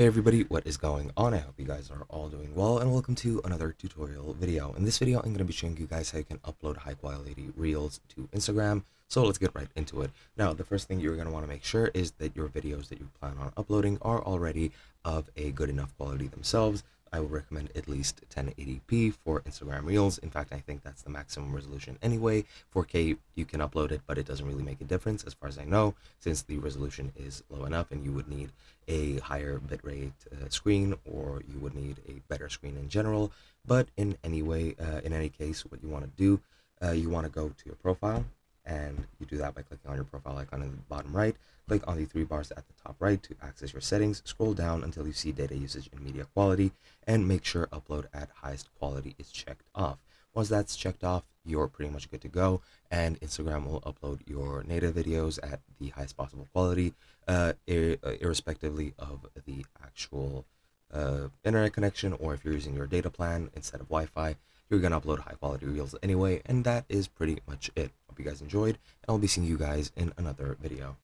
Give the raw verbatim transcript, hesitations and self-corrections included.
Hey everybody, what is going on? I hope you guys are all doing well, and welcome to another tutorial video. In this video, I'm going to be showing you guys how you can upload high quality reels to Instagram. So let's get right into it. Now, the first thing you're going to want to make sure is that your videos that you plan on uploading are already of a good enough quality themselves. I would recommend at least ten eighty p for Instagram Reels. In fact, I think that's the maximum resolution anyway. four K, you can upload it, but it doesn't really make a difference as far as I know, since the resolution is low enough and you would need a higher bitrate uh, screen, or you would need a better screen in general. But in any way, uh, in any case, what you want to do, uh, you want to go to your profile, and you do that by clicking on your profile icon in the bottom right. Click on the three bars at the top right to access your settings. Scroll down until you see data usage and media quality, and make sure upload at highest quality is checked off. Once that's checked off, you're pretty much good to go, and Instagram will upload your native videos at the highest possible quality, uh, ir irrespectively of the actual uh, internet connection, or if you're using your data plan instead of Wi-Fi, you're going to upload high quality reels anyway. And that is pretty much it. Hope you guys enjoyed, and I'll be seeing you guys in another video.